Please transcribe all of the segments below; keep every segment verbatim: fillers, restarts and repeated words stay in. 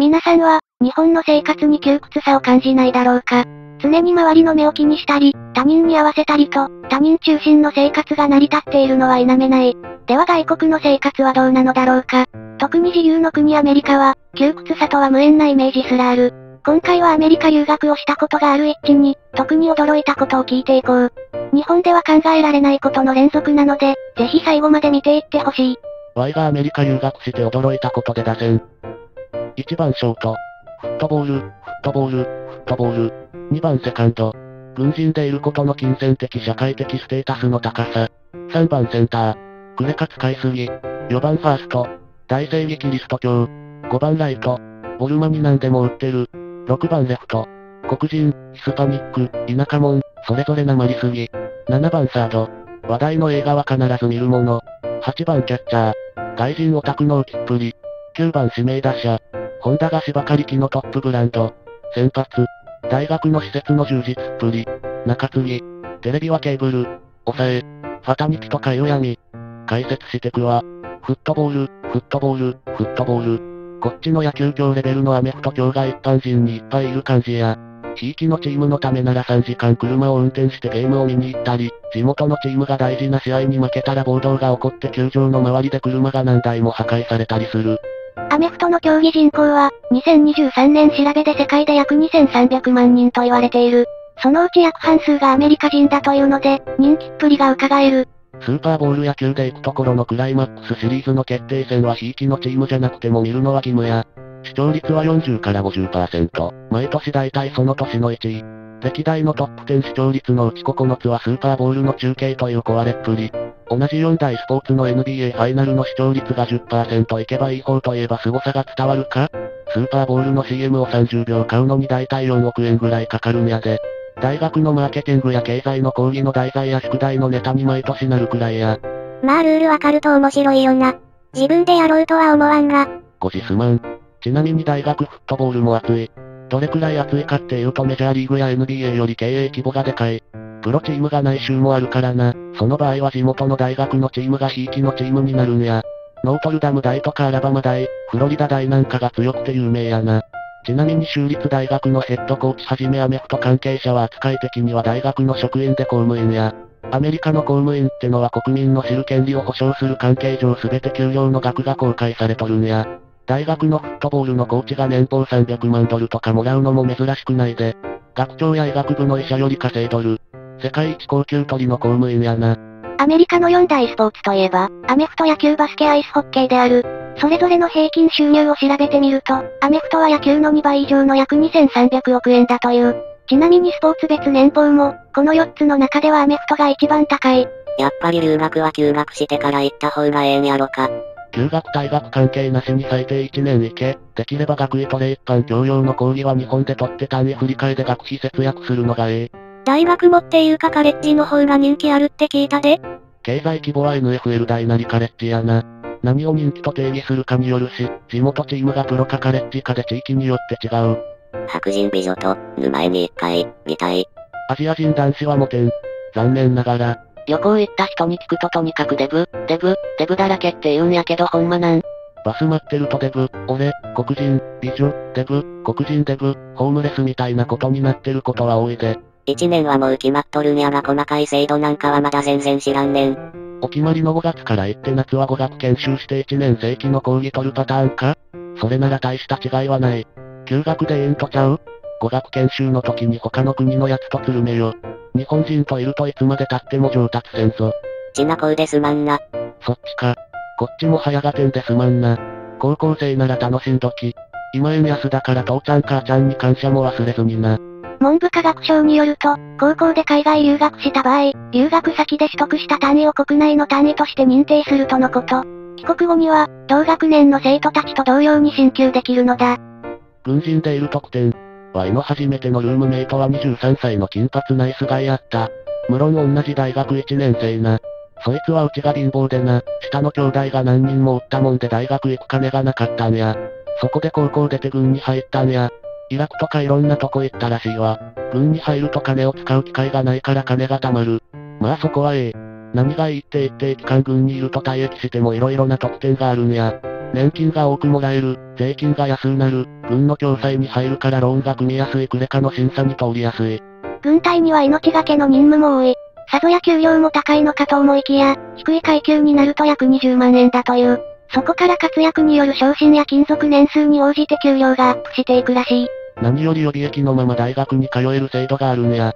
皆さんは、日本の生活に窮屈さを感じないだろうか。常に周りの目を気にしたり、他人に合わせたりと、他人中心の生活が成り立っているのは否めない。では外国の生活はどうなのだろうか。特に自由の国アメリカは、窮屈さとは無縁なイメージすらある。今回はアメリカ留学をしたことがある一致に、特に驚いたことを聞いていこう。日本では考えられないことの連続なので、ぜひ最後まで見ていってほしい。ワイがアメリカ留学して驚いたことで打線。いちばんショート。フットボール、フットボール、フットボール。にばんセカンド。軍人でいることの金銭的社会的ステータスの高さ。さんばんセンター。クレカ使いすぎ。よばんファースト。大正義キリスト教。ごばんライト。ボルマに何でも売ってる。ろくばんレフト。黒人、ヒスパニック、田舎者、それぞれなまりすぎ。ななばんサード。話題の映画は必ず見るもの。はちばんキャッチャー。外人オタクの浮きっぷり。きゅうばん指名打者。ホンダが芝刈り機のトップブランド。先発。大学の施設の充実っぷり。中継ぎ。テレビはケーブル。抑え。ファタニキとかよやみ。解説してくわ。フットボール、フットボール、フットボール。こっちの野球教レベルのアメフト教が一般人にいっぱいいる感じや。ひいきのチームのためならさんじかん車を運転してゲームを見に行ったり、地元のチームが大事な試合に負けたら暴動が起こって球場の周りで車が何台も破壊されたりする。アメフトの競技人口は、にせんにじゅうさんねん調べで世界で約にせんさんびゃくまんにんと言われている。そのうち約半数がアメリカ人だというので、人気っぷりが伺える。スーパーボウル野球で行くところのクライマックスシリーズの決定戦はひいきのチームじゃなくても見るのは義務や。視聴率はよんじゅうからごじゅっパーセント。毎年大体その年のいちい。歴代のトップじゅう視聴率のうちここのつはスーパーボウルの中継という壊れっぷり。同じよんだいスポーツの エヌビーエー ファイナルの視聴率が じゅっパーセント いけばいい方といえば凄さが伝わるか？スーパーボウルの シーエム をさんじゅうびょう買うのに大体よんおくえんぐらいかかるんやで。大学のマーケティングや経済の講義の題材や宿題のネタに毎年なるくらいや。まあルールわかると面白いよな。自分でやろうとは思わんが。ごじすまん。ちなみに大学フットボールも熱い。どれくらい熱いかっていうとメジャーリーグや エヌビーエー より経営規模がでかい。プロチームがない州もあるからな。その場合は地元の大学のチームがひいきのチームになるんや。ノートルダム大とかアラバマ大、フロリダ大なんかが強くて有名やな。ちなみに州立大学のヘッドコーチはじめアメフト関係者は扱い的には大学の職員で公務員や。アメリカの公務員ってのは国民の知る権利を保障する関係上全て給料の額が公開されとるんや。大学のフットボールのコーチが年俸さんびゃくまんドルとかもらうのも珍しくないで。学長や医学部の医者より稼いどる。世界一高級鳥の公務員やな。アメリカのよんだいスポーツといえば、アメフト野球バスケアイスホッケーである。それぞれの平均収入を調べてみると、アメフトは野球のにばい以上の約にせんさんびゃくおくえんだという。ちなみにスポーツ別年俸も、このよっつの中ではアメフトが一番高い。やっぱり留学は休学してから行った方がええんやろか。留学退学関係なしに最低いちねん行け、できれば学位トレ一般教養の講義は日本で取って単位振り替えで学費節約するのがええ。大学もっていうかカレッジの方が人気あるって聞いたで。経済規模は エヌエフエル 大なりカレッジやな。何を人気と定義するかによるし、地元チームがプロかカレッジかで地域によって違う。白人美女と、沼へにいっかい、みたい。アジア人男子はモテん。残念ながら。旅行行った人に聞くととにかくデブ、デブ、デブだらけって言うんやけどほんまなん。バス待ってるとデブ、俺、黒人、美女、デブ、黒人デブ、ホームレスみたいなことになってることは多いで。いちねんはもう決まっとるんやが細かい制度なんかはまだ全然知らんねん。お決まりのごがつから行って夏は語学研修していちねん正規の講義取るパターンか？それなら大した違いはない。休学でええんとちゃう？語学研修の時に他の国のやつとつるめよ。日本人といるといつまで経っても上達せんぞ。ちなこうですまんな。そっちか。こっちも早がてんですまんな。高校生なら楽しんどき。今円安だから父ちゃん母ちゃんに感謝も忘れずにな。文部科学省によると、高校で海外留学した場合、留学先で取得した単位を国内の単位として認定するとのこと。帰国後には、同学年の生徒たちと同様に進級できるのだ。軍人でいる特典。Y の初めてのルームメイトはにじゅうさんさいの金髪ナイスガイやった。無論同じ大学いちねんせいな。そいつはうちが貧乏でな、下の兄弟が何人もおったもんで大学行く金がなかったんや。そこで高校出て軍に入ったんや。イラクとかいろんなとこ行ったらしいわ。軍に入ると金を使う機会がないから金が貯まる。まあそこはええ。何がいいって言って一期間軍にいると退役してもいろいろな特典があるんや。年金が多くもらえる、税金が安うなる、軍の共済に入るからローンが組みやすい、クレカの審査に通りやすい。軍隊には命がけの任務も多い。さぞや給料も高いのかと思いきや、低い階級になると約にじゅうまんえんだという。そこから活躍による昇進や勤続年数に応じて給料がアップしていくらしい。何より予備役のまま大学に通える制度があるんや。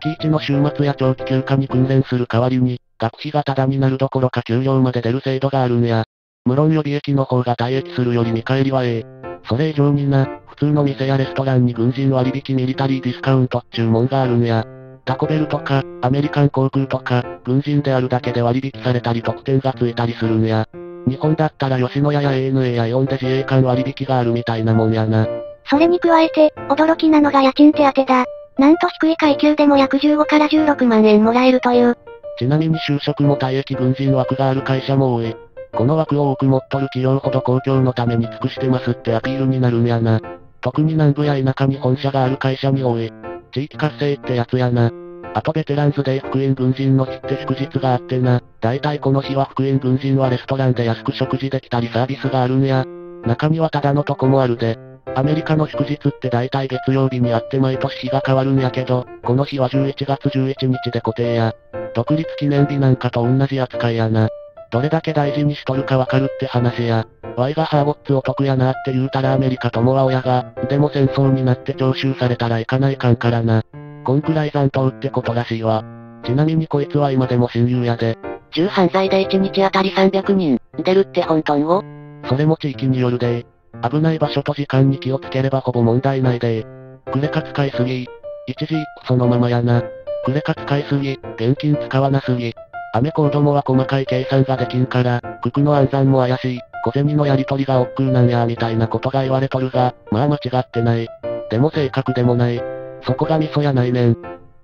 月いちの週末や長期休暇に訓練する代わりに、学費がタダになるどころか給料まで出る制度があるんや。無論予備役の方が退役するより見返りはええ。それ以上にな、普通の店やレストランに軍人割引ミリタリーディスカウントっちゅうもんがあるんや。タコベルとか、アメリカン航空とか、軍人であるだけで割引されたり特典がついたりするんや。日本だったら吉野家や エーエヌエー やイオンで自衛官割引があるみたいなもんやな。それに加えて、驚きなのが家賃手当だ。なんと低い階級でも約じゅうごからじゅうろくまんえんもらえるという。ちなみに就職も退役軍人枠がある会社も多い。この枠を多く持っとる企業ほど公共のために尽くしてますってアピールになるんやな。特に南部や田舎に本社がある会社に多い。地域活性ってやつやな。あとベテランズデイ復員軍人の日って祝日があってな。だいたいこの日は復員軍人はレストランで安く食事できたりサービスがあるんや。中にはタダのとこもあるで。アメリカの祝日ってだいたい月曜日にあって毎年日が変わるんやけど、この日はじゅういちがつじゅういちにちで固定や。独立記念日なんかと同じ扱いやな。どれだけ大事にしとるかわかるって話や。ワイがハーボッツお得やなって言うたらアメリカ友は親が、でも戦争になって徴収されたらいかないかんからな。こんくらい残党ってことらしいわ。ちなみにこいつは今でも親友やで。じゅうはんさいでいちにちあたりさんびゃくにん、出るって本当んを？それも地域によるで。危ない場所と時間に気をつければほぼ問題ないで。クレカ使いすぎ。一時そのままやな。クレカ使いすぎ、現金使わなすぎ。アメコードもは細かい計算ができんから、九九の暗算も怪しい、小銭のやり取りが億劫なんやみたいなことが言われとるが、まあ間違ってない。でも正確でもない。そこがミソやないねん。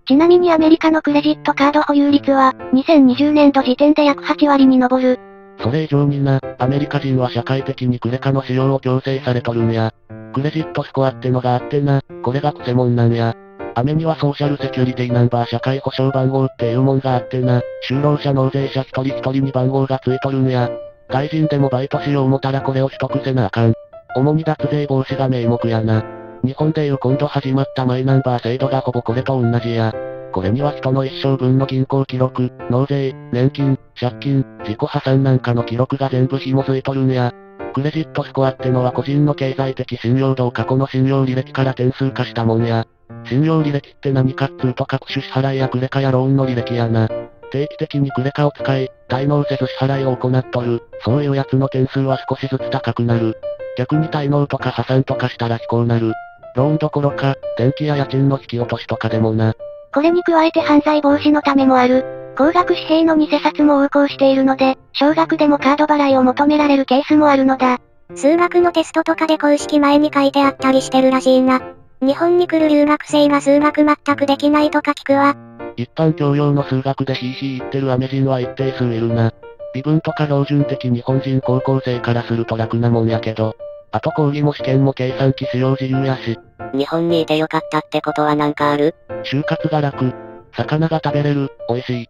ちなみにアメリカのクレジットカード保有率は、にせんにじゅうねんど時点で約はちわりに上る。それ以上にな、アメリカ人は社会的にクレカの使用を強制されとるんや。クレジットスコアってのがあってな、これがクセモンなんや。アメにはソーシャルセキュリティナンバー社会保障番号っていうもんがあってな、就労者納税者一人一人に番号がついとるんや。外人でもバイトしよう思たらこれを取得せなあかん。主に脱税防止が名目やな。日本でいう今度始まったマイナンバー制度がほぼこれと同じや。これには人の一生分の銀行記録、納税、年金、借金、自己破産なんかの記録が全部紐づいとるんや。クレジットスコアってのは個人の経済的信用度を過去の信用履歴から点数化したもんや。信用履歴って何かっつうと各種支払いやクレカやローンの履歴やな。定期的にクレカを使い、滞納せず支払いを行っとる、そういうやつの点数は少しずつ高くなる。逆に滞納とか破産とかしたら非行なる。ローンどころか、電気や家賃の引き落としとかでもな。これに加えて犯罪防止のためもある。高額紙幣の偽札も横行しているので、少額でもカード払いを求められるケースもあるのだ。数学のテストとかで公式前に書いてあったりしてるらしいな。日本に来る留学生は数学全くできないとか聞くわ。一般教養の数学でヒーヒー言ってるアメ人は一定数いるな。微分とか標準的日本人高校生からすると楽なもんやけど。あと講義も試験も計算機使用自由やし。日本にいてよかったってことはなんかある？就活が楽。魚が食べれる、美味しい。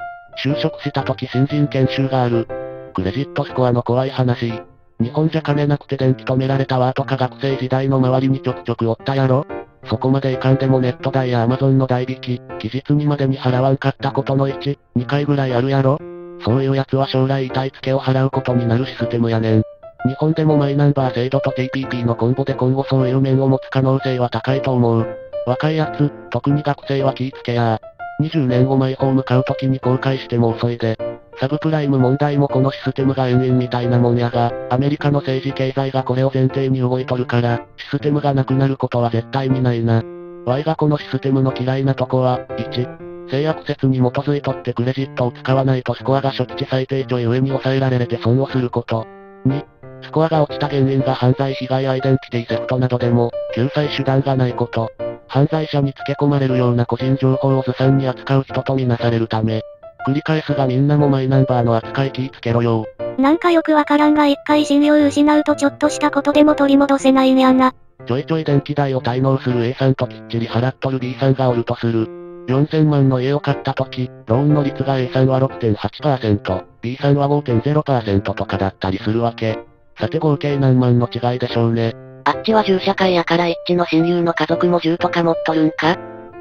就職した時新人研修がある。クレジットスコアの怖い話。日本じゃ金なくて電気止められたわとか学生時代の周りにちょくちょくおったやろ。そこまでいかんでもネット代やアマゾンの代引き、期日にまでに払わんかったことのいち、にかいぐらいあるやろ。そういうやつは将来痛い付けを払うことになるシステムやねん。日本でもマイナンバー制度と ティーピーピー のコンボで今後そういう面を持つ可能性は高いと思う。若いやつ、特に学生は気ぃつけや。にじゅうねんごマイホーム買う時に後悔しても遅いで。サブプライム問題もこのシステムが延々みたいなもんやが、アメリカの政治経済がこれを前提に動いとるから、システムがなくなることは絶対にないな。ワイがこのシステムの嫌いなとこは、いち、性悪説に基づいとってクレジットを使わないとスコアが初期値最低ちょい上に抑えられて損をすること。に、スコアが落ちた原因が犯罪被害アイデンティティセフトなどでも、救済手段がないこと。犯罪者につけ込まれるような個人情報をずさんに扱う人とみなされるため。繰り返すがみんなもマイナンバーの扱い気ぃつけろよ。なんかよくわからんが一回信用失うとちょっとしたことでも取り戻せないんやな。ちょいちょい電気代を滞納する A さんときっちり払っとる B さんがおるとする。よんせんまんの家を買った時、ローンの率が A さんは ろくてんはちパーセント、B さんは ごてんぜろパーセント とかだったりするわけ。縦合計何万の違いでしょうね。あっちは銃社会やから一致の親友の家族も銃とか持っとるんか？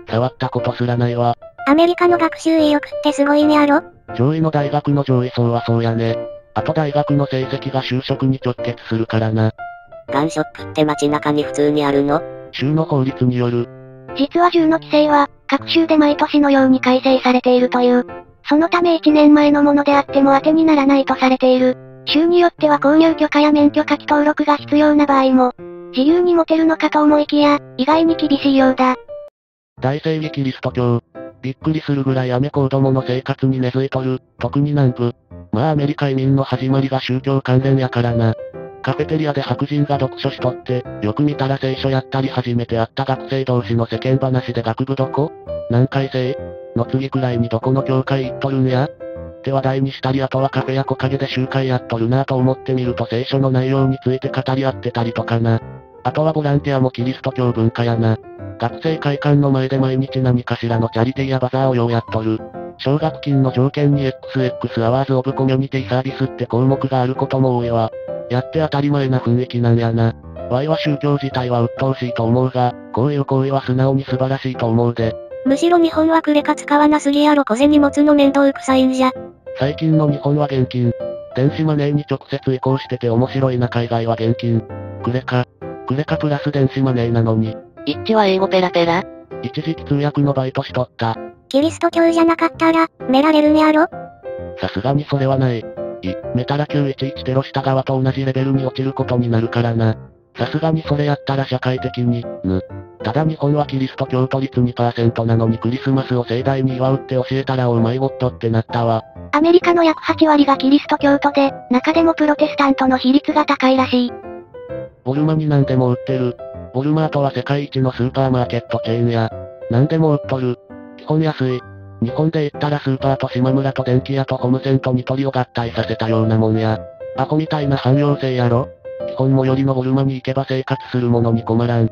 触ったことすらないわ。アメリカの学習意欲ってすごいねやろ？上位の大学の上位層はそうやね。あと大学の成績が就職に直結するからな。ガンショップって街中に普通にあるの？州の法律による。実は銃の規制は、各州で毎年のように改正されているという。そのためいちねんまえのものであっても当てにならないとされている。州によっては購入許可や免許書き登録が必要な場合も。自由に持てるのかと思いきや、意外に厳しいようだ。大聖義キリスト教。びっくりするぐらいアメ子どもの生活に根付いとる、特に南部。まあアメリカ移民の始まりが宗教関連やからな。カフェテリアで白人が読書しとって、よく見たら聖書やったり初めて会った学生同士の世間話で学部どこ？何回生？の次くらいにどこの教会行っとるんや？って話題にしたりあとはカフェや木陰で集会やっとるなぁと思ってみると聖書の内容について語り合ってたりとかな。あとはボランティアもキリスト教文化やな。学生会館の前で毎日何かしらのチャリティーやバザーをようやっとる。奨学金の条件に エックスエックス アワーズオブコミュニティサービスって項目があることも多いわ。やって当たり前な雰囲気なんやな。ワイは宗教自体は鬱陶しいと思うが、こういう行為は素直に素晴らしいと思うで。むしろ日本はクレカ使わなすぎやろ。小銭持つの面倒くさいんじゃ。最近の日本は現金。電子マネーに直接移行してて面白いな。海外は現金。クレカ。クレカプラス電子マネーなのに。イッチは英語ペラペラ？一時期通訳のバイトしとった。キリスト教じゃなかったら、められるんやろ？さすがにそれはない。い、めたらきゅういちいちテロした側と同じレベルに落ちることになるからな。さすがにそれやったら社会的に、ぬ。ただ日本はキリスト教徒率 にパーセント なのにクリスマスを盛大に祝うって教えたらおうまいごっとってなったわ。アメリカの約はちわりがキリスト教徒で、中でもプロテスタントの比率が高いらしい。ボルマに何でも売ってる。ボルマートは世界一のスーパーマーケットチェーンや。何でも売っとる。基本安い。日本で言ったらスーパーと島村と電気屋とホームセントに鳥を合体させたようなもんや。アホみたいな汎用性やろ。基本最寄りのボルマに行けば生活するものに困らん。必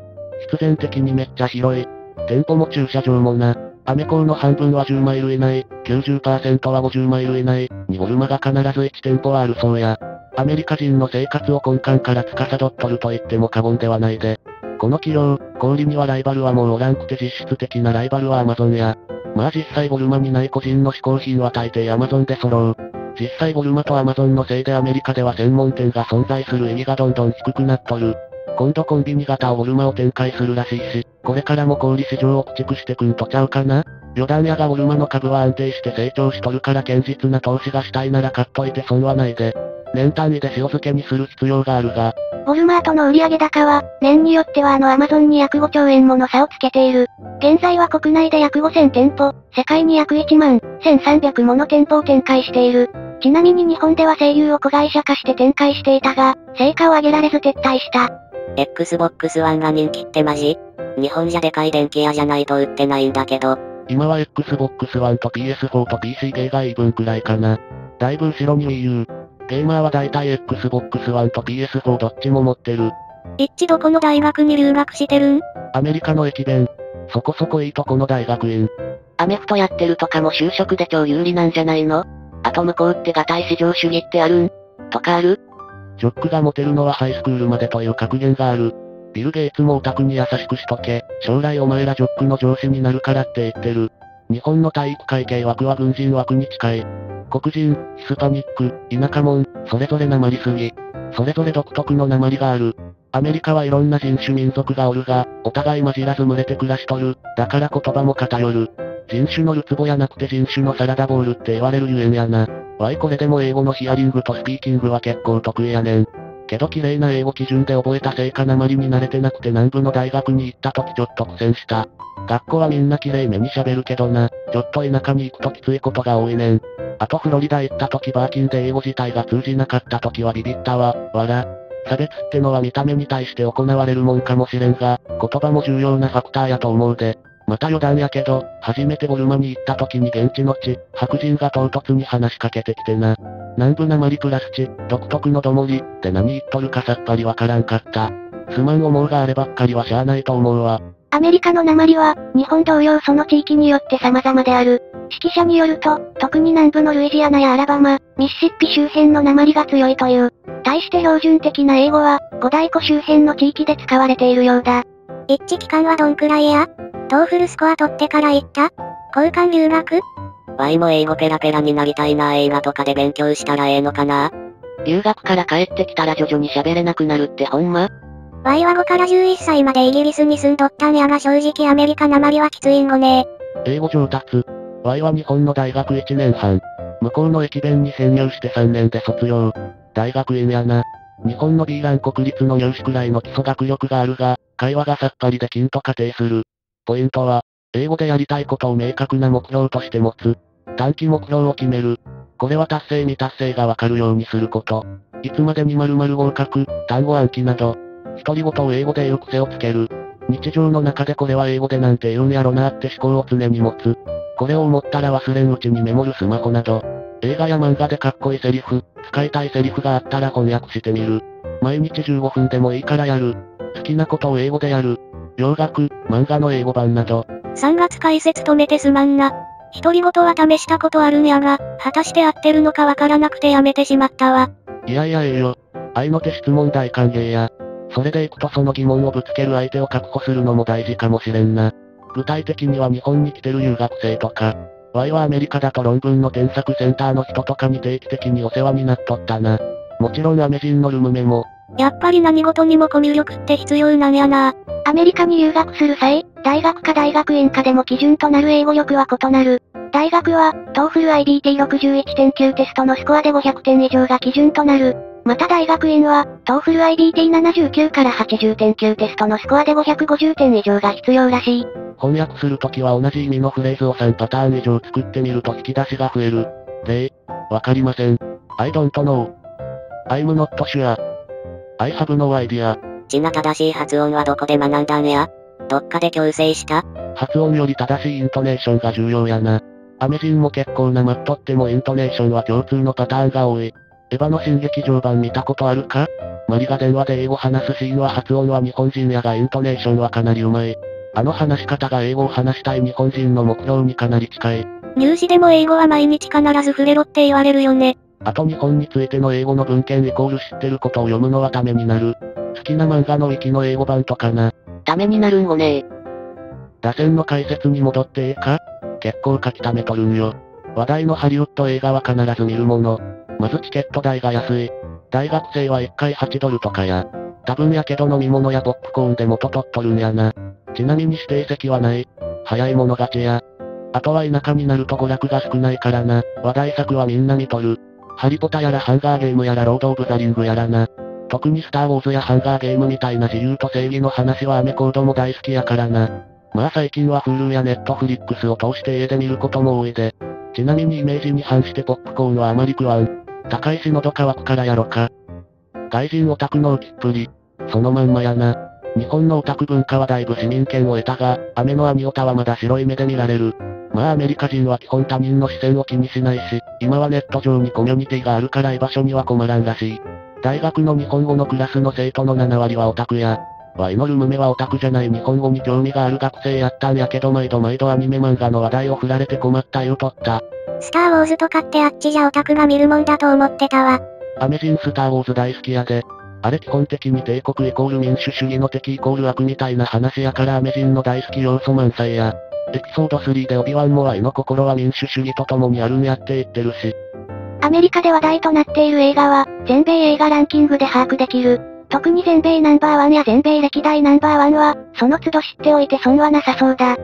然的にめっちゃ広い。店舗も駐車場もな。アメ港の半分はじゅうマイル以内、きゅうじゅっパーセント はごじゅうマイル以内にボルマが必ずいちてんぽはあるそうや。アメリカ人の生活を根幹から司っとると言っても過言ではないで。この企業、小売にはライバルはもうおらんくて実質的なライバルはアマゾンや。まあ実際ボルマにない個人の嗜好品は大抵アマゾンで揃う。実際ボルマとアマゾンのせいでアメリカでは専門店が存在する意義がどんどん低くなっとる。今度コンビニ型をボルマを展開するらしいし、これからも小売市場を駆逐してくんとちゃうかな。余談やがボルマの株は安定して成長しとるから堅実な投資がしたいなら買っといて損はないで。年単位で塩漬けにする必要があるが。ウォルマートの売上高は、年によってはあのアマゾンに約ごちょうえんもの差をつけている。現在は国内で約ごせんてんぽ、世界に約いちまんせんさんびゃくもの店舗を展開している。ちなみに日本では西友を子会社化して展開していたが、成果を上げられず撤退した。Xbox One が人気ってマジ？日本じゃでかい電気屋じゃないと売ってないんだけど。今は Xbox One と ピーエスフォー と ピーシー ゲーがイーブンくらいかな。だいぶ後ろに ウィーユー。ゲーマーは大体 Xbox One と ピーエスフォー どっちも持ってる。一度この大学に留学してるん？アメリカの駅弁。そこそこいいとこの大学院。アメフトやってるとかも就職で超有利なんじゃないの？あと向こうってガタイ市場主義ってあるん？とかある？ジョックがモテるのはハイスクールまでという格言がある。ビル・ゲイツもオタクに優しくしとけ。将来お前らジョックの上司になるからって言ってる。日本の体育会系枠は軍人枠に近い。黒人、ヒスパニック、田舎者、それぞれなまりすぎ。それぞれ独特のなまりがある。アメリカはいろんな人種民族がおるが、お互い混じらず群れて暮らしとる。だから言葉も偏る。人種のるつぼやなくて人種のサラダボールって言われるゆえんやな。わいこれでも英語のヒアリングとスピーキングは結構得意やねん。けど綺麗な英語基準で覚えたせいかなまりに慣れてなくて南部の大学に行った時ちょっと苦戦した。学校はみんな綺麗めに喋るけどな、ちょっと田舎に行くときついことが多いねん。あとフロリダ行った時バーキンで英語自体が通じなかった時はビビったわ、わら。差別ってのは見た目に対して行われるもんかもしれんが、言葉も重要なファクターやと思うで。また余談やけど、初めてボルマに行った時に現地の地、白人が唐突に話しかけてきてな。南部なまりプラス地、独特のどもり、って何言っとるかさっぱりわからんかった。すまん思うがあればっかりはしゃあないと思うわ。アメリカのなまりは、日本同様その地域によって様々である。識者によると、特に南部のルイジアナやアラバマ、ミシシッピ周辺のなまりが強いという。対して標準的な英語は、五大湖周辺の地域で使われているようだ。一致期間はどんくらいや？トーフルスコア取ってから行った？交換留学？ワイも英語ペラペラになりたいな。映画とかで勉強したらええのかな。留学から帰ってきたら徐々に喋れなくなるってほんま？ワイはごからじゅういっさいまでイギリスに住んどったんやが、正直アメリカなまりはきついんごね。英語上達。ワイは日本の大学いちねんはん、向こうの駅弁に編入してさんねんで卒業。大学院やな。日本のビーラン国立の入試くらいの基礎学力があるが、会話がさっぱりできんと仮定する。ポイントは、英語でやりたいことを明確な目標として持つ。短期目標を決める。これは達成未達成がわかるようにすること。いつまでに○○合格、単語暗記など、独り言を英語で言う癖をつける。日常の中でこれは英語でなんて言うんやろなって思考を常に持つ。これを思ったら忘れんうちにメモるスマホなど、映画や漫画でかっこいいセリフ、使いたいセリフがあったら翻訳してみる。毎日じゅうごふんでもいいからやる。好きなことを英語でやる。洋楽、漫画の英語版など。さんがつ解説止めてすまんな。独り言は試したことあるんやが、果たして合ってるのかわからなくてやめてしまったわ。いやいやええよ。愛の手質問大歓迎や。それでいくとその疑問をぶつける相手を確保するのも大事かもしれんな。具体的には日本に来てる留学生とか、ワイはアメリカだと論文の添削センターの人とかに定期的にお世話になっとったな。もちろんアメ人のルムメも。やっぱり何事にもコミュ力って必要なんやな。アメリカに留学する際、大学か大学院かでも基準となる英語力は異なる。大学は、トーフル アイビーティーろくじゅういってんきゅう テストのスコアでごひゃくてん以上が基準となる。また大学院は、トーフル アイビーティーななじゅうきゅう から はちじゅってんきゅう テストのスコアでごひゃくごじゅってん以上が必要らしい。翻訳するときは同じ意味のフレーズをさんパターン以上作ってみると引き出しが増える。例、わかりません。I don't know。I'm not sure。I have no idea。ちな正しい発音はどこで学んだんや？どっかで矯正した？発音より正しいイントネーションが重要やな。アメ人も結構なまっとってもイントネーションは共通のパターンが多い。エヴァの新劇場版見たことあるか？マリが電話で英語話すシーンは発音は日本人やがイントネーションはかなりうまい。あの話し方が英語を話したい日本人の目標にかなり近い。入試でも英語は毎日必ず触れろって言われるよね。あと日本についての英語の文献イコール知ってることを読むのはためになる。好きな漫画のウィキの英語版とかな。ためになるんごねえ。打線の解説に戻ってええか？結構書き溜めとるんよ。話題のハリウッド映画は必ず見るもの。まずチケット代が安い。大学生はいっかいはちドルとかや。多分やけど飲み物やポップコーンで元取っとるんやな。ちなみに指定席はない。早い者勝ちや。あとは田舎になると娯楽が少ないからな。話題作はみんな見とる。ハリポタやらハンガーゲームやらロード・オブ・ザ・リングやらな。特にスター・ウォーズやハンガーゲームみたいな自由と正義の話はアメコードも大好きやからな。まあ最近は Hulu や Netflix を通して家で見ることも多いで。ちなみにイメージに反してポップコーンはあまり食わん。高いし喉乾くからやろか。外人オタクの浮きっぷり。そのまんまやな。日本のオタク文化はだいぶ市民権を得たが、アメのアニオタはまだ白い目で見られる。まあアメリカ人は基本他人の視線を気にしないし、今はネット上にコミュニティがあるから居場所には困らんらしい。大学の日本語のクラスの生徒のななわりはオタクや。ワイのルムメはオタクじゃない日本語に興味がある学生やったんやけど、毎度毎度アニメ漫画の話題を振られて困った言うとった。スターウォーズとかってあっちじゃオタクが見るもんだと思ってたわ。アメ人スターウォーズ大好きやで。あれ基本的に帝国イコール民主主義の敵イコール悪みたいな話やからアメ人の大好き要素満載や。エピソードスリーでオビワンもワイの心は民主主義と共にあるんやって言ってるし。アメリカで話題となっている映画は、全米映画ランキングで把握できる。特に全米ナンバーワンや全米歴代ナンバーワンは、その都度知っておいて損はなさそうだ。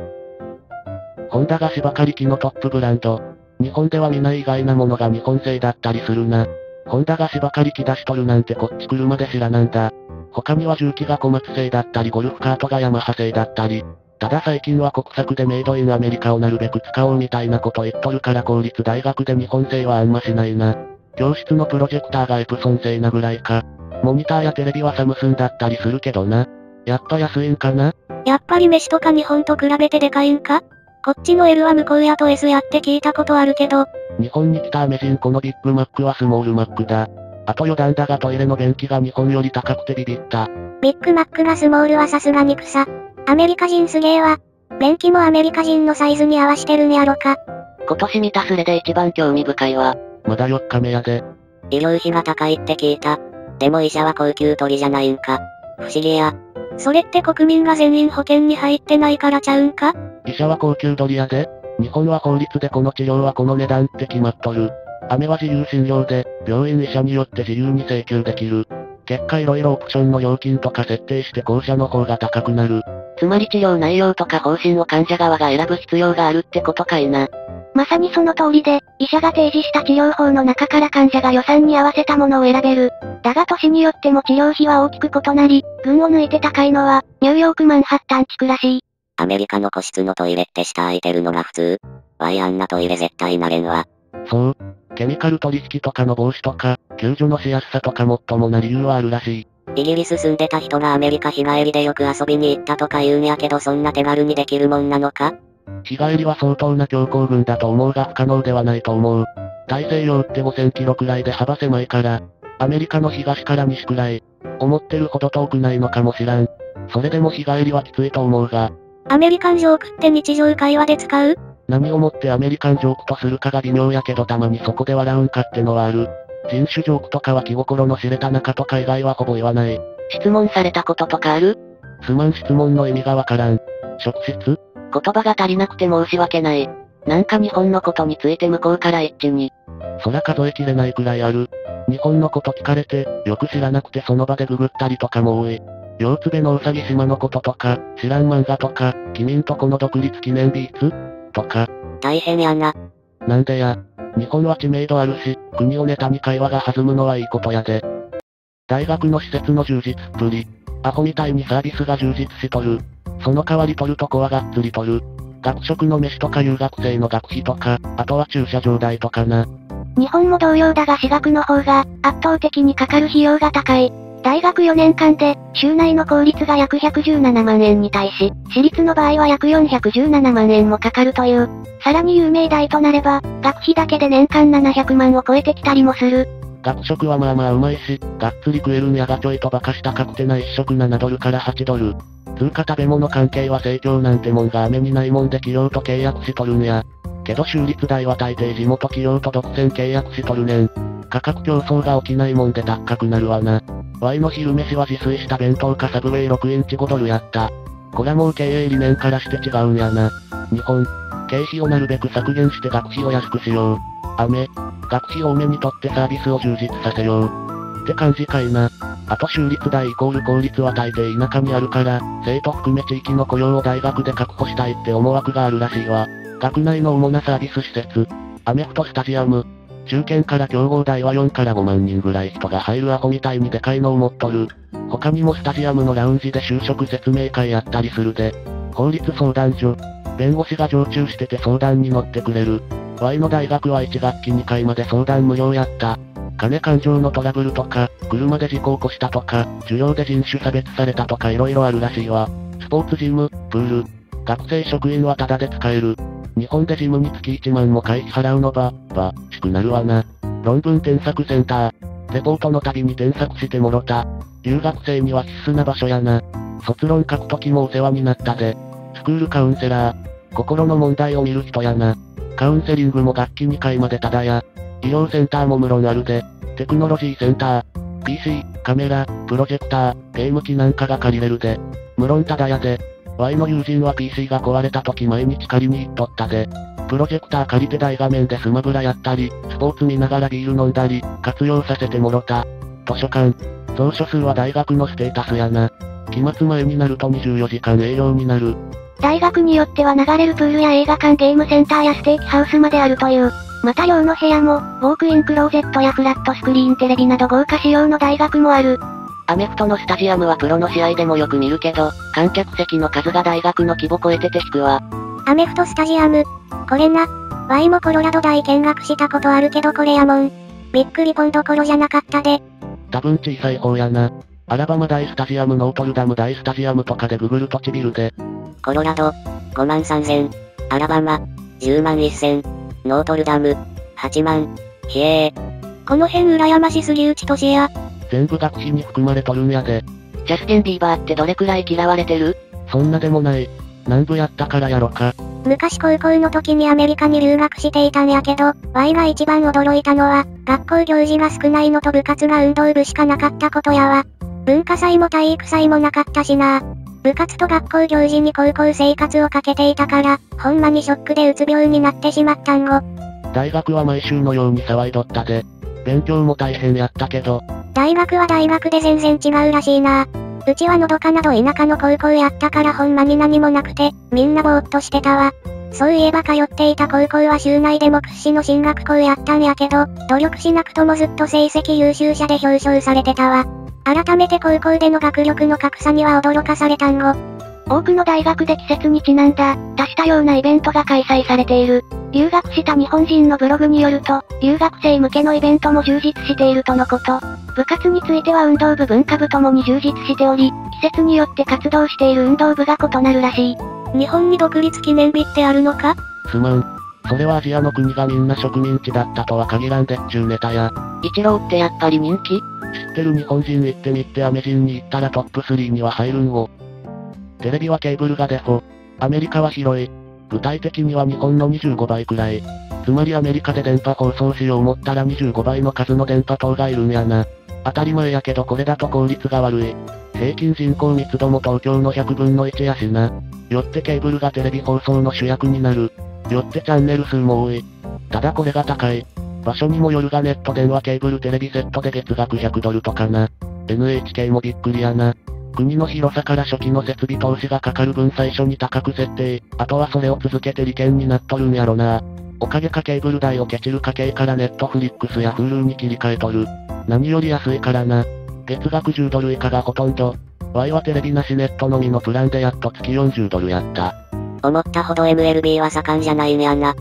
ホンダが芝刈り機のトップブランド。日本では見ない意外なものが日本製だったりするな。ホンダが芝刈り機出しとるなんてこっち来るまで知らなんだ。他には重機が小松製だったりゴルフカートがヤマハ製だったり。ただ最近は国策でメイドインアメリカをなるべく使おうみたいなこと言っとるから公立大学で日本製はあんましないな。教室のプロジェクターがエプソン製なぐらいか。モニターやテレビはサムスンだったりするけどな。やっぱ安いんかな？やっぱり飯とか日本と比べてでかいんか？こっちの エル は向こうやと エス やって聞いたことあるけど。日本に来たアメ人このビッグマックはスモールマックだ。あと余談だがトイレの便器が日本より高くてビビった。ビッグマックがスモールはさすがに草。アメリカ人すげえわ。便器もアメリカ人のサイズに合わしてるんやろか。今年見たスレで一番興味深いわ。まだよっかめやで。医療費が高いって聞いた。でも医者は高給取りじゃないんか。不思議や。それって国民が全員保険に入ってないからちゃうんか？医者は高給取りやで。日本は法律でこの治療はこの値段って決まっとる。アメは自由診療で、病院医者によって自由に請求できる。結果いろいろオプションの料金とか設定して後者の方が高くなる。つまり治療内容とか方針を患者側が選ぶ必要があるってことかいな。まさにその通りで、医者が提示した治療法の中から患者が予算に合わせたものを選べる。だが年によっても治療費は大きく異なり、群を抜いて高いのは、ニューヨークマンハッタン地区らしい。アメリカの個室のトイレって下空いてるのが普通。わい、あんなトイレ絶対なれんわ。そう。ケミカル取引とかの防止とか、救助のしやすさとかもっともな理由はあるらしい。イギリス住んでた人がアメリカ日帰りでよく遊びに行ったとか言うんやけど、そんな手軽にできるもんなのか？日帰りは相当な強行軍だと思うが不可能ではないと思う。大西洋ってごせんキロくらいで幅狭いから、アメリカの東から西くらい、思ってるほど遠くないのかもしらん。それでも日帰りはきついと思うが。アメリカンジョークって日常会話で使う？何をもってアメリカンジョークとするかが微妙やけど、たまにそこで笑うんかってのはある。人種ジョークとかは気心の知れた仲とか以外はほぼ言わない。質問されたこととかある？すまん、質問の意味がわからん。職質？言葉が足りなくて申し訳ない。なんか日本のことについて向こうから一致に。そら数えきれないくらいある。日本のこと聞かれて、よく知らなくてその場でググったりとかも多い。両つべのうさぎ島のこととか、知らん漫画とか、君んとこの独立記念日いつ？とか。大変やな。なんでや。日本は知名度あるし、国をネタに会話が弾むのはいいことやで。大学の施設の充実っぷり。アホみたいにサービスが充実しとる。その代わり取るとこはがっつり取る。学食の飯とか留学生の学費とか、あとは駐車場代とかな。日本も同様だが私学の方が圧倒的にかかる費用が高い。大学よねんかんで、州内の公立が約ひゃくじゅうななまんえんに対し、私立の場合は約よんひゃくじゅうななまんえんもかかるという。さらに有名大となれば、学費だけで年間ななひゃくまんを超えてきたりもする。学食はまあまあうまいし、がっつり食えるんやがちょいとバカし高くてない一食ななドルからはちドル。通貨食べ物関係は生協なんてもんが雨にないもんで企業と契約しとるんや。けど州立大は大抵地元企業と独占契約しとるねん。価格競争が起きないもんで高くなるわな。ワイの昼飯は自炊した弁当かサブウェイろくインチごドルやった。こらもう経営理念からして違うんやな。日本、経費をなるべく削減して学費を安くしよう。アメ、学費を多めにとってサービスを充実させよう。って感じかいな。あと州立大イコール公立は大抵田舎にあるから、生徒含め地域の雇用を大学で確保したいって思惑があるらしいわ。学内の主なサービス施設、アメフトスタジアム。中堅から強豪大はよんからごまんにんぐらい人が入るアホみたいにでかいのを持っとる。他にもスタジアムのラウンジで就職説明会やったりするで。法律相談所。弁護士が常駐してて相談に乗ってくれる。ワイの大学はいちがっきにかいまで相談無料やった。金感情のトラブルとか、車で事故を起こしたとか、授業で人種差別されたとか色々あるらしいわ。スポーツジム、プール。学生職員はタダで使える。日本でジムに月いちまんも会費払うのば、ば、しくなるわな。論文添削センター。レポートのたびに添削してもろた。留学生には必須な場所やな。卒論書くときもお世話になったぜ。スクールカウンセラー。心の問題を見る人やな。カウンセリングも学期にかいまでタダや。医療センターも無論あるで。テクノロジーセンター。ピーシー、カメラ、プロジェクター、ゲーム機なんかが借りれるで。無論タダやで。Y の友人は ピーシー が壊れた時毎日借りに行っとったで。プロジェクター借りて大画面でスマブラやったり、スポーツ見ながらビール飲んだり、活用させてもろた。図書館。蔵書数は大学のステータスやな。期末前になるとにじゅうよじかん営業になる。大学によっては流れるプールや映画館、ゲームセンターやステーキハウスまであるという。また寮の部屋も、ウォークインクローゼットやフラットスクリーンテレビなど豪華仕様の大学もある。アメフトのスタジアムはプロの試合でもよく見るけど、観客席の数が大学の規模超えてて引くわ。アメフトスタジアム。これな。ワイもコロラド大見学したことあるけどこれやもん。びっくりポンどころじゃなかったで。多分小さい方やな。アラバマ大スタジアム、ノートルダム大スタジアムとかでググるとちびるで。コロラド、ごまんさんぜん。アラバマ、じゅうまんせん。ノートルダム、はちまん。ひえー。この辺羨ましすぎうちとしや。全部学費に含まれとるんやで。ジャスティン・ビーバーってどれくらい嫌われてる？そんなでもない。南部やったからやろか。昔高校の時にアメリカに留学していたんやけど、Y が一番驚いたのは、学校行事が少ないのと部活が運動部しかなかったことやわ。文化祭も体育祭もなかったしな。部活と学校行事に高校生活をかけていたから、ほんまにショックでうつ病になってしまったんご。大学は毎週のように騒いどったぜ。勉強も大変やったけど。大学は大学で全然違うらしいな。うちはのどかなど田舎の高校やったからほんまに何もなくて、みんなぼーっとしてたわ。そういえば通っていた高校は州内でも屈指の進学校やったんやけど、努力しなくともずっと成績優秀者で表彰されてたわ。改めて高校での学力の格差には驚かされたんご。多くの大学で季節にちなんだ、多種多様なイベントが開催されている。留学した日本人のブログによると、留学生向けのイベントも充実しているとのこと。部活については運動部文化部ともに充実しており、季節によって活動している運動部が異なるらしい。日本に独立記念日ってあるのか？すまん。それはアジアの国がみんな植民地だったとは限らんでっちゅうネタや。イチローってやっぱり人気？知ってる日本人行ってみってアメ人に行ったらトップスリーには入るんを。テレビはケーブルがデフォ。アメリカは広い。具体的には日本のにじゅうごばいくらい。つまりアメリカで電波放送しよう思ったらにじゅうごばいの数の電波塔がいるんやな。当たり前やけどこれだと効率が悪い。平均人口密度も東京のひゃくぶんのいちやしな。よってケーブルがテレビ放送の主役になる。よってチャンネル数も多い。ただこれが高い。場所にもよるがネット電話ケーブルテレビセットで月額ひゃくドルとかな。エヌエイチケー もびっくりやな。国の広さから初期の設備投資がかかる分最初に高く設定。あとはそれを続けて利権になっとるんやろな。おかげかケーブル代をケチる家計からネットフリックスや Hulu に切り替えとる。何より安いからな。月額じゅうドル以下がほとんど。Y はテレビなしネットのみのプランでやっと月よんじゅうドルやった。思ったほど エムエルビー は盛んじゃないんやな。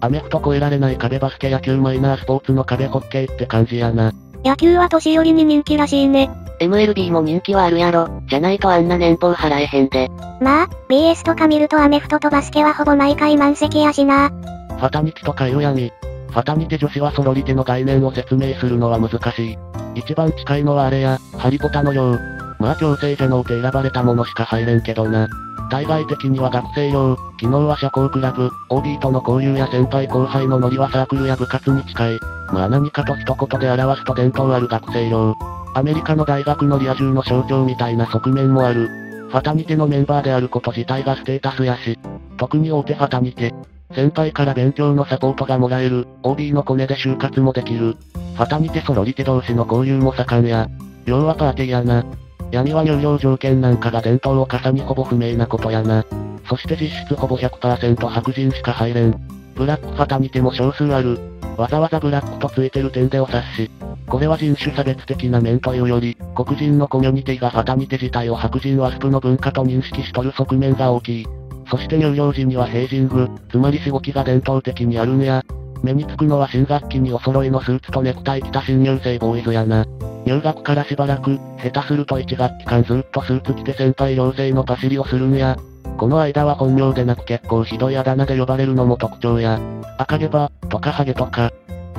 アメフト越えられない壁バスケ野球マイナースポーツの壁ホッケーって感じやな。野球は年寄りに人気らしいね。エムエルビー も人気はあるやろ。じゃないとあんな年俸払えへんで。まあ、ビーエス とか見るとアメフトとバスケはほぼ毎回満席やしな。ファタニティとかいうやみ。ファタニティ女子はソロリティの概念を説明するのは難しい。一番近いのはあれや、ハリポタの寮。まあ強制じゃのうて選ばれたものしか入れんけどな。対外的には学生寮、昨日は社交クラブ、オービー との交流や先輩後輩のノリはサークルや部活に近い。まあ何かと一言で表すと伝統ある学生寮。アメリカの大学のリア充の象徴みたいな側面もある。ファタニティのメンバーであること自体がステータスやし、特に大手ファタニティ。先輩から勉強のサポートがもらえる、オービー のコネで就活もできる。ファタニティソロリティ同士の交流も盛んや。要はパーティーやな。闇は入寮条件なんかが伝統を重ねほぼ不明なことやな。そして実質ほぼ ひゃくパーセント 白人しか入れん。ブラックファタニティも少数ある。わざわざブラックとついてる点でお察し。これは人種差別的な面というより、黒人のコミュニティがファタニティ自体を白人ワスプの文化と認識しとる側面が大きい。そして入寮時にはヘイジング、つまりしごきが伝統的にあるんや。目につくのは新学期にお揃いのスーツとネクタイ着た新入生ボーイズやな。入学からしばらく、下手するといち学期間ずっとスーツ着て先輩寮生のパシリをするんや。この間は本名でなく結構ひどいあだ名で呼ばれるのも特徴や。赤毛羽とかハゲとか。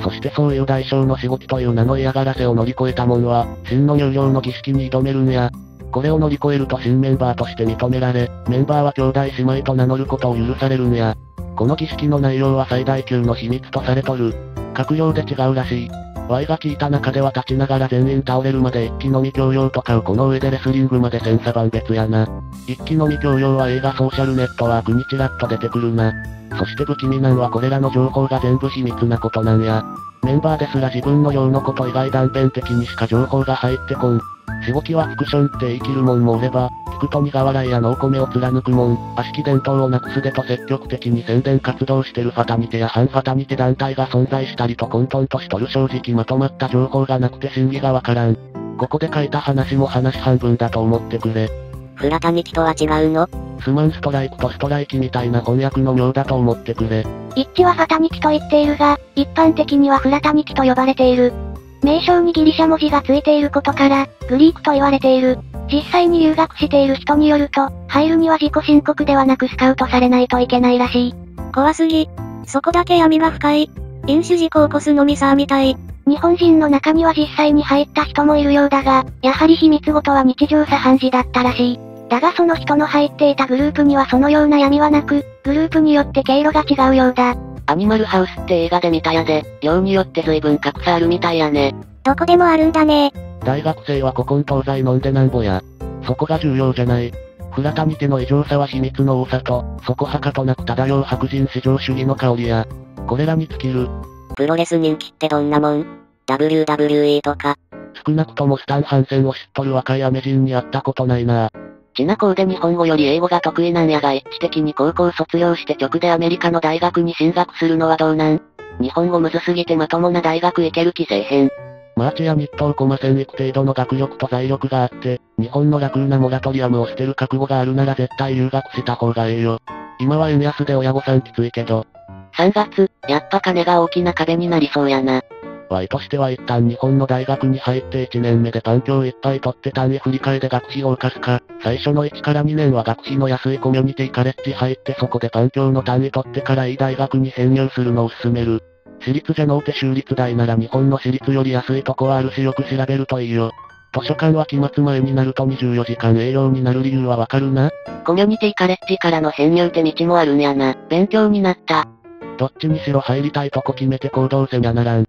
そしてそういう代償のしごきという名の嫌がらせを乗り越えたもんは、真の入寮の儀式に挑めるんや。これを乗り越えると新メンバーとして認められ、メンバーは兄弟姉妹と名乗ることを許されるんや。この儀式の内容は最大級の秘密とされとる。各寮で違うらしい。Y が聞いた中では立ちながら全員倒れるまで一気飲み強要とかをこの上でレスリングまで千差万別やな。一気飲み強要は映画ソーシャルネットワークにちらっと出てくるな。そして不気味なんはこれらの情報が全部秘密なことなんや。メンバーですら自分の寮のこと以外断片的にしか情報が入ってこん。しごきはフィクションって言い切るもんもおれば、聞くと苦笑いやノーコメを貫くもん、悪しき伝統をなくすでと積極的に宣伝活動してるファタニティや反ファタニティ団体が存在したりと混沌としとる。正直まとまった情報がなくて真偽がわからん。ここで書いた話も話半分だと思ってくれ。フラタニティとは違うの？スマンストライクとストライキみたいな翻訳の妙だと思ってくれ。一致はファタニティと言っているが、一般的にはフラタニティと呼ばれている。名称にギリシャ文字がついていることから、グリークと言われている。実際に留学している人によると、入るには自己申告ではなくスカウトされないといけないらしい。怖すぎ。そこだけ闇が深い。飲酒事故を起こすのみさーみたい。日本人の中には実際に入った人もいるようだが、やはり秘密ごとは日常茶飯事だったらしい。だがその人の入っていたグループにはそのような闇はなく、グループによって経路が違うようだ。アニマルハウスって映画で見たやで、量によって随分格差あるみたいやね。どこでもあるんだね。大学生は古今東西飲んでなんぼや。そこが重要じゃない。フラタニテの異常さは秘密の多さと、そこはかとなく漂う白人至上主義の香りや。これらに尽きる。プロレス人気ってどんなもん？ ダブリューダブリューイー とか。少なくともスタン・ハンセンを知っとる若いアメ人に会ったことないな。ちなこうで日本語より英語が得意なんやが一致的に高校卒業して直でアメリカの大学に進学するのはどうなん？日本語むずすぎてまともな大学行ける気せえへん。マーチや日東駒線行く程度の学力と財力があって、日本の楽なモラトリアムを捨てる覚悟があるなら絶対留学した方がええよ。今は円安で親御さんきついけど。さんがつ、やっぱ金が大きな壁になりそうやな。Y としては一旦日本の大学に入っていちねんめで単教いっぱい取って単位振り替えで学費を浮かすか、最初のいちからにねんは学費の安いコミュニティカレッジ入ってそこで単教の単位取ってからいい大学に編入するのを勧める。私立じゃのうて州立大なら日本の私立より安いとこはあるしよく調べるといいよ。図書館は期末前になるとにじゅうよじかん営業になる理由はわかるな？コミュニティカレッジからの編入って道もあるんやな。勉強になった。どっちにしろ入りたいとこ決めて行動せにゃならん。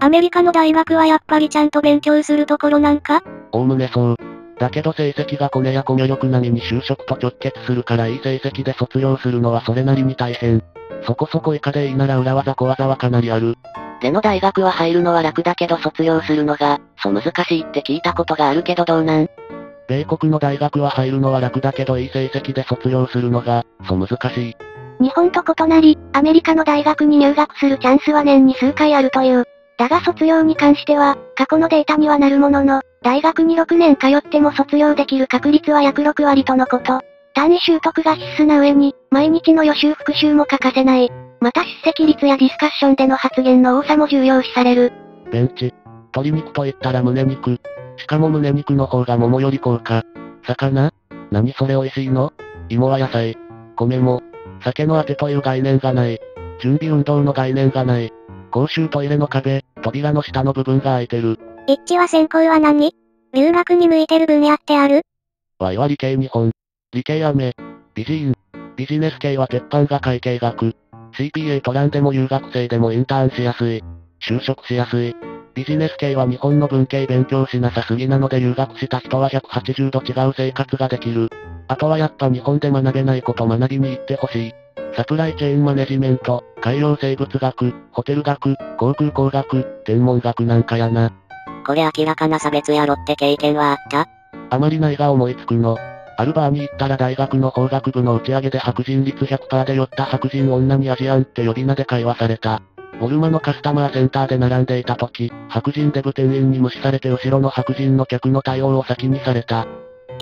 アメリカの大学はやっぱりちゃんと勉強するところなんか？おおむねそう。だけど成績がコネやコミュ力並みに就職と直結するからいい成績で卒業するのはそれなりに大変。そこそこ以下でいいなら裏技小技はかなりある。での大学は入るのは楽だけど卒業するのが、そう難しいって聞いたことがあるけどどうなん？米国の大学は入るのは楽だけどいい成績で卒業するのが、そう難しい。日本と異なり、アメリカの大学に入学するチャンスは年に数回あるという。だが卒業に関しては、過去のデータにはなるものの、大学にろくねん通っても卒業できる確率は約ろくわりとのこと。単位習得が必須な上に、毎日の予習復習も欠かせない。また出席率やディスカッションでの発言の多さも重要視される。ベンチ。鶏肉と言ったら胸肉。しかも胸肉の方が桃より高価。魚？何それ美味しいの？芋は野菜。米も。酒のあてという概念がない。準備運動の概念がない。公衆トイレの壁、扉の下の部分が空いてる。一致は専攻は何？留学に向いてる分野ってある？Yは理系日本。理系アメ。美人。ビジネス系は鉄板が会計学。シーピーエー 取らんでも留学生でもインターンしやすい。就職しやすい。ビジネス系は日本の文系勉強しなさすぎなので留学した人はひゃくはちじゅうど違う生活ができる。あとはやっぱ日本で学べないこと学びに行ってほしい。サプライチェーンマネジメント、海洋生物学、ホテル学、航空工学、天文学なんかやな。これ明らかな差別やろって経験はあった？あまりないが思いつくの。アルバーに行ったら大学の法学部の打ち上げで白人率 ひゃくパーセント で酔った白人女にアジアンって呼び名で会話された。ウォルマのカスタマーセンターで並んでいた時、白人デブ店員に無視されて後ろの白人の客の対応を先にされた。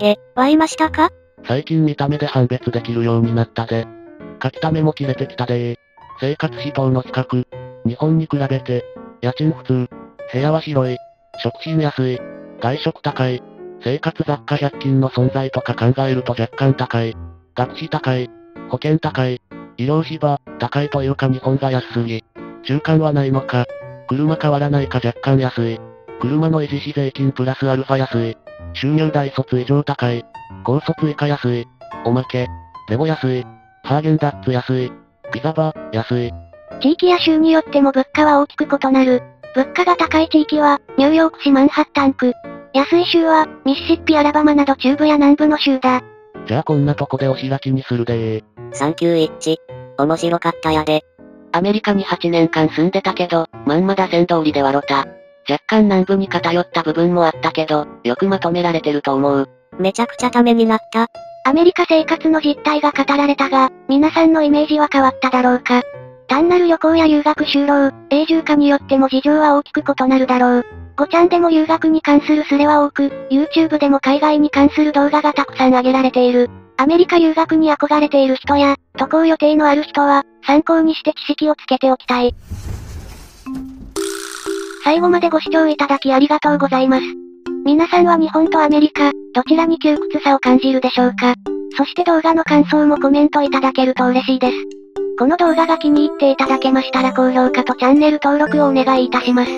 え、わいましたか？最近見た目で判別できるようになったで。書きた目も切れてきたでー。生活費等の比較。日本に比べて、家賃普通。部屋は広い。食品安い。外食高い。生活雑貨ひゃく均の存在とか考えると若干高い。学費高い。保険高い。医療費は、高いというか日本が安すぎ。中間はないのか。車変わらないか若干安い。車の維持費税金プラスアルファ安い。収入大卒以上高い。高卒以下安い。おまけ。でも安い。ハーゲンダッツ安い。ピザバ、安い。地域や州によっても物価は大きく異なる。物価が高い地域は、ニューヨーク市マンハッタン区。安い州は、ミシシッピアラバマなど中部や南部の州だ。じゃあこんなとこでお開きにするでー。サンキューイッチ。面白かったやで。アメリカにはちねんかん住んでたけど、まんま打線通りで笑った。若干南部に偏った部分もあったけど、よくまとめられてると思う。めちゃくちゃためになった。アメリカ生活の実態が語られたが、皆さんのイメージは変わっただろうか。単なる旅行や留学就労、永住化によっても事情は大きく異なるだろう。ごちゃんでも留学に関するスレは多く、YouTube でも海外に関する動画がたくさん上げられている。アメリカ留学に憧れている人や、渡航予定のある人は、参考にして知識をつけておきたい。最後までご視聴いただきありがとうございます。皆さんは日本とアメリカ、どちらに窮屈さを感じるでしょうか？そして動画の感想もコメントいただけると嬉しいです。この動画が気に入っていただけましたら高評価とチャンネル登録をお願いいたします。